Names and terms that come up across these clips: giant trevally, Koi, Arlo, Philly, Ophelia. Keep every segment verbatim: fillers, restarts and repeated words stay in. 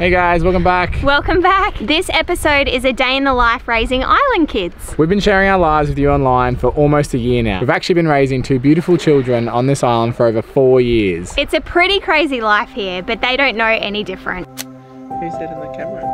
Hey guys, welcome back. Welcome back. This episode is a day in the life raising island kids. We've been sharing our lives with you online for almost a year now. We've actually been raising two beautiful children on this island for over four years. It's a pretty crazy life here, but they don't know any different. Who said in the camera?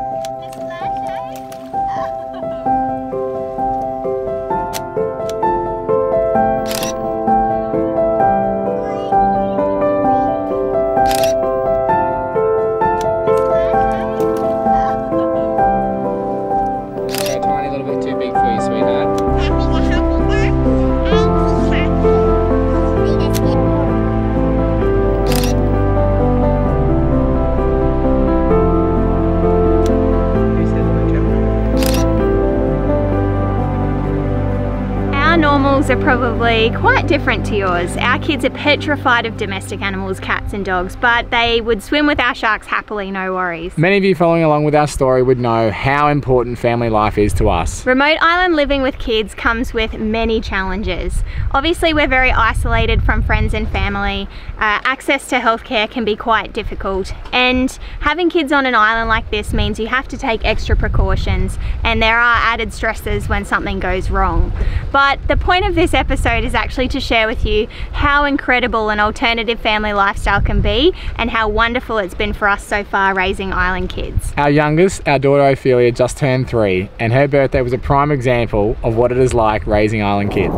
Are probably quite different to yours. Our kids are petrified of domestic animals, cats and dogs, but they would swim with our sharks happily, no worries. Many of you following along with our story would know how important family life is to us. Remote island living with kids comes with many challenges. Obviously we're very isolated from friends and family, uh, access to healthcare can be quite difficult, and having kids on an island like this means you have to take extra precautions and there are added stresses when something goes wrong. But the point of this episode is actually to share with you how incredible an alternative family lifestyle can be and how wonderful it's been for us so far raising island kids. Our youngest, our daughter Ophelia, just turned three, and her birthday was a prime example of what it is like raising island kids.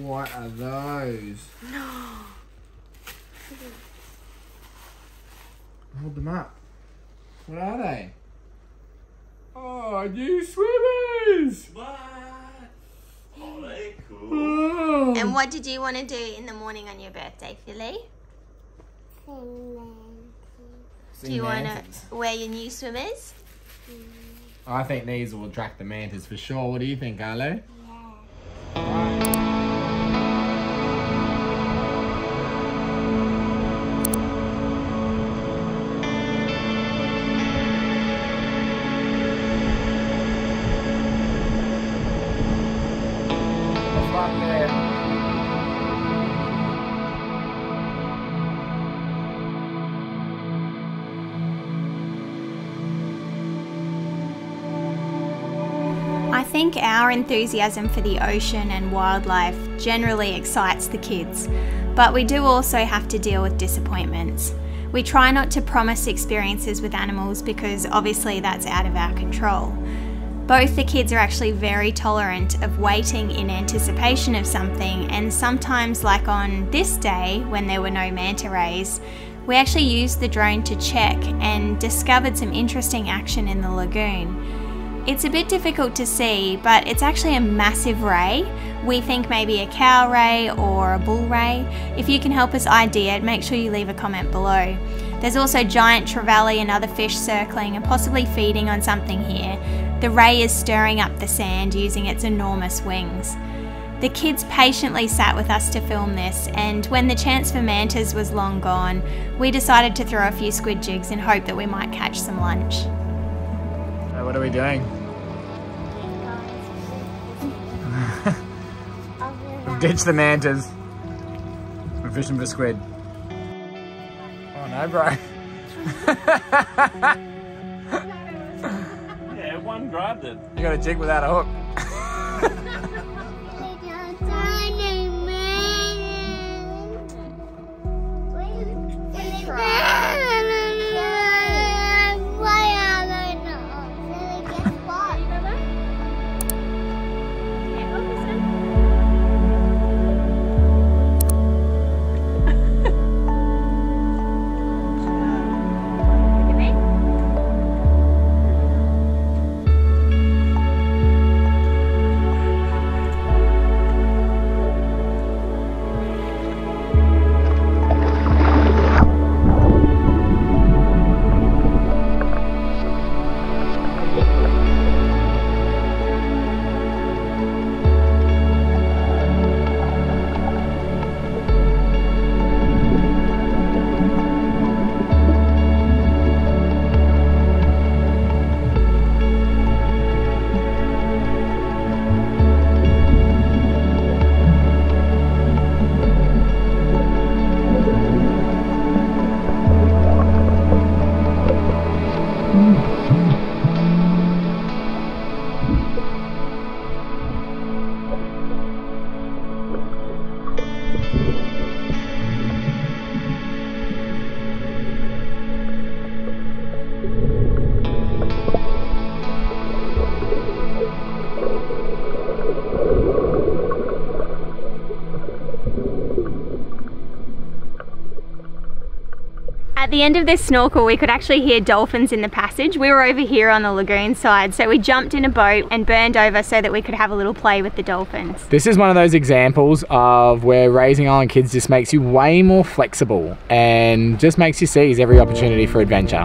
What are those? Hold them up. What are they? Oh, you swimmers! Bye. Oh, they're cool. And what did you want to do in the morning on your birthday, Philly? Do you want to wear your new swimmers? I think these will attract the mantas for sure. What do you think, Arlo? I think our enthusiasm for the ocean and wildlife generally excites the kids, but we do also have to deal with disappointments. We try not to promise experiences with animals because obviously that's out of our control. Both the kids are actually very tolerant of waiting in anticipation of something, and sometimes, like on this day when there were no manta rays, we actually used the drone to check and discovered some interesting action in the lagoon. It's a bit difficult to see, but it's actually a massive ray. We think maybe a cow ray or a bull ray. If you can help us I D it, make sure you leave a comment below. There's also giant trevally and other fish circling and possibly feeding on something here. The ray is stirring up the sand using its enormous wings. The kids patiently sat with us to film this, and when the chance for mantas was long gone, we decided to throw a few squid jigs in hope that we might catch some lunch. So what are we doing? We've ditched the mantas. We're fishing for squid. Oh no, bro. One grabbed it. You got a jig without a hook. At the end of this snorkel, we could actually hear dolphins in the passage. We were over here on the lagoon side, so we jumped in a boat and burned over so that we could have a little play with the dolphins. This is one of those examples of where raising island kids just makes you way more flexible and just makes you seize every opportunity for adventure.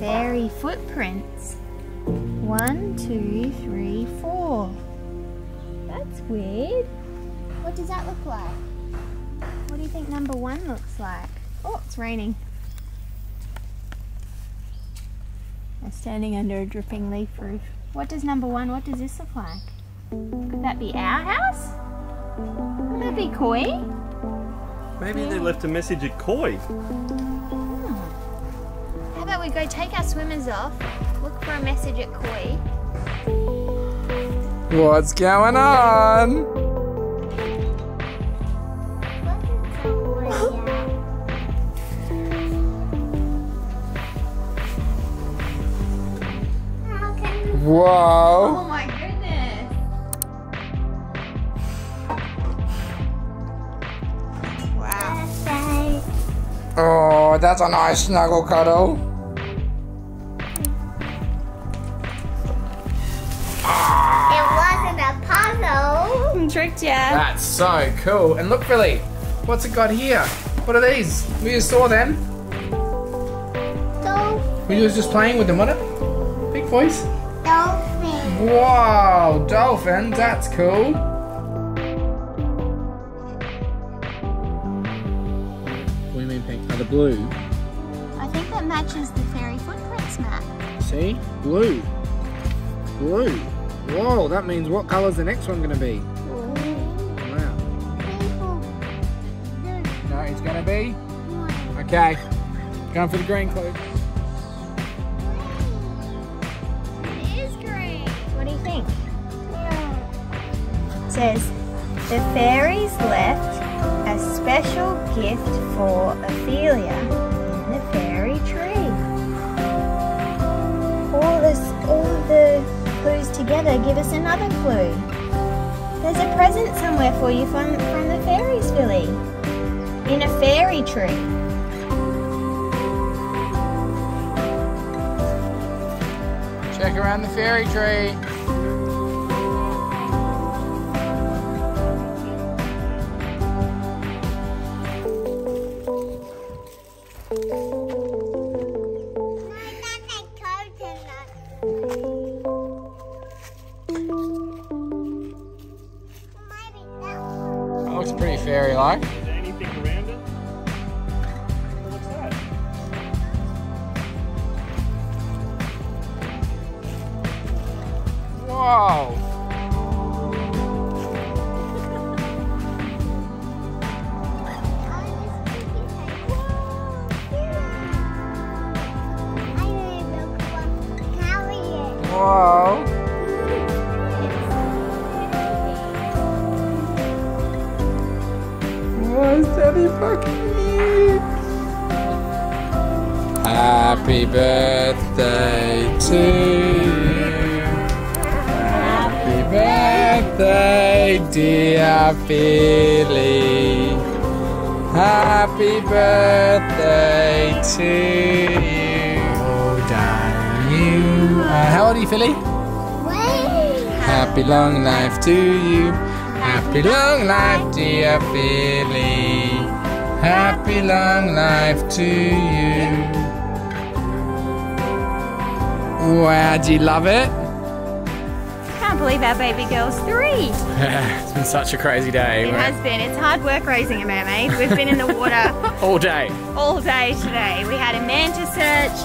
Fairy footprints. One, two, three, four. That's weird. What does that look like? What do you think number one looks like? Oh, it's raining. I'm standing under a dripping leaf roof. What does number one, what does this look like? Could that be our house? Could that be Koi? Maybe yeah. They left a message at Koi. We go take our swimmers off, look for a message at Koi. What's going on? Whoa. Oh my goodness. Wow. Oh, that's a nice snuggle cuddle. tricked you. That's so cool. And look, Philly, what's it got here? What are these? We just saw them. Dolphins. We were just playing with them, wasn't it? Big voice. Dolphins. Wow, dolphins. That's cool. What do you mean pink? Are the blue? I think that matches the fairy footprints map. See? Blue. Blue. Whoa, that means what colour's the next one going to be? Blue. Wow. Blue. No, it's going to be? Blue. Okay. Going for the green, Chloe. It is green. What do you think? Yeah. It says, the fairies left a special gift for Ophelia in the fairy tree. All this, all the... clues together give us another clue. There's a present somewhere for you from, from the fairies, Philly. In a fairy tree. Check around the fairy tree. Pretty fairy-like. Is there anything around it? What's that? Whoa! Whoa! Happy birthday to you. Happy birthday, dear Philly. Happy birthday to you. Oh, darling you. Uh, how old are you, Philly? Wait. Happy long life to you. Happy long life, dear Philly. Happy long life to you. Wow, do you love it? Can't believe our baby girl's three. It's been such a crazy day. It right? has been. It's hard work raising a mermaid. We've been in the water all day. All day today. We had a manta search.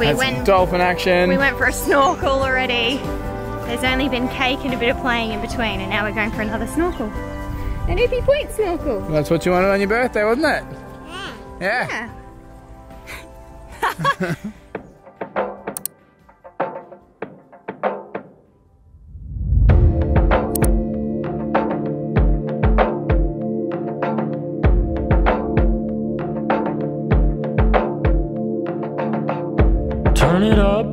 We That's went dolphin action. We went for a snorkel already. There's only been cake and a bit of playing in between, and now we're going for another snorkel. An Oopie Point snorkel. Well, that's what you wanted on your birthday, wasn't it? Yeah. Yeah. Turn it up.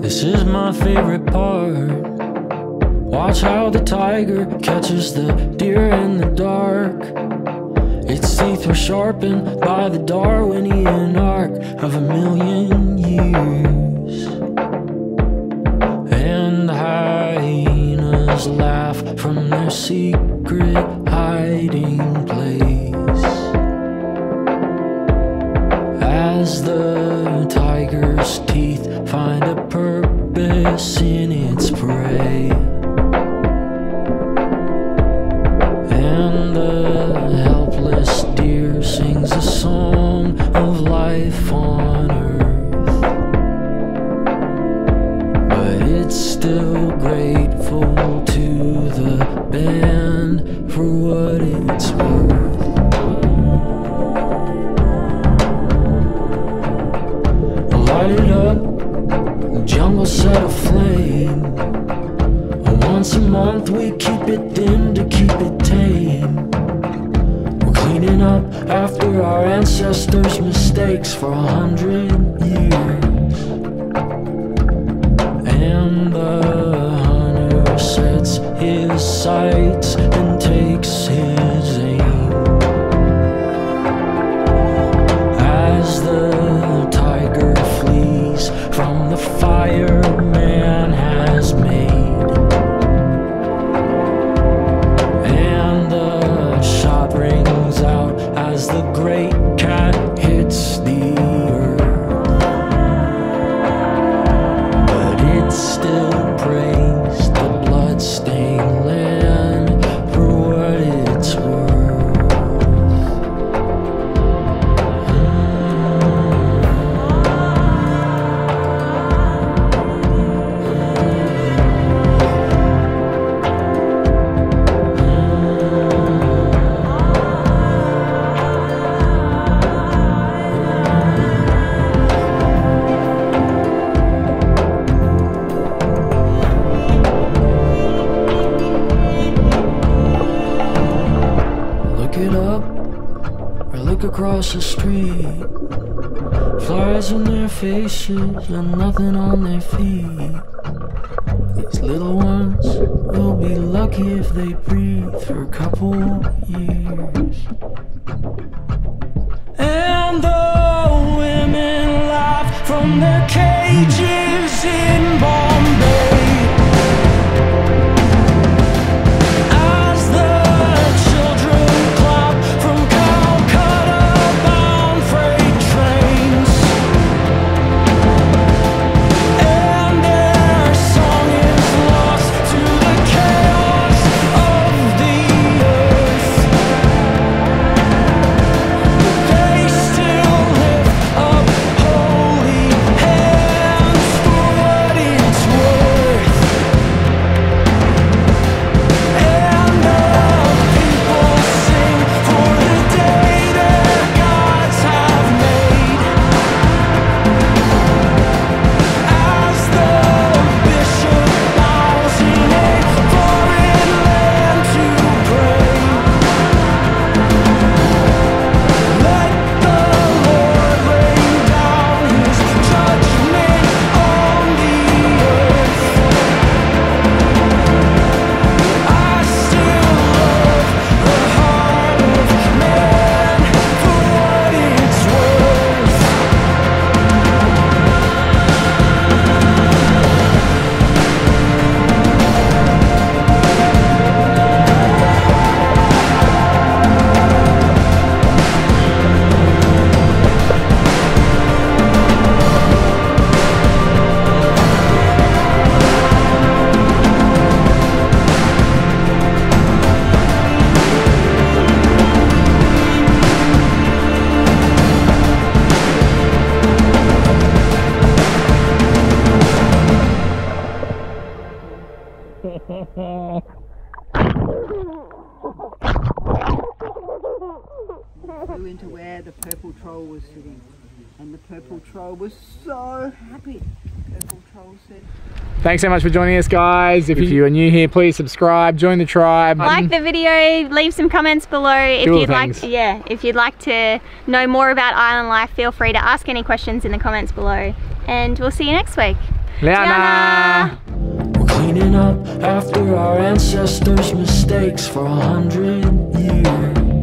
This is my favorite part. Watch how the tiger catches the deer in the dark. Its teeth were sharpened by the Darwinian arc of a million years. And the hyenas laugh from their secret hiding place as the tiger's teeth find a purpose in its prey. And the helpless deer sings a song of life on earth, but it's still grateful to the band for what it's worth. Light it up, the jungle set aflame. Once a month we keep it thin to keep it tame. We're cleaning up after our ancestors' mistakes for a hundred years. And the hunter sets his sights and takes his aim as the tiger flees from the fire man has made. walked across the street. Flowers in their faces and nothing on their feet. These little ones will be lucky if they breathe for a couple years. And the women laugh from their cages in Bombay. Flew into where the purple troll was sitting, and the purple troll was so happy. Purple troll said, "Thanks so much for joining us, guys. If, if you are new here, please subscribe, join the tribe, like the video, leave some comments below. If you'd like, yeah, if you'd like to know more about island life, feel free to ask any questions in the comments below. And we'll see you next week. Liana. Cleaning up after our ancestors' mistakes for a hundred years.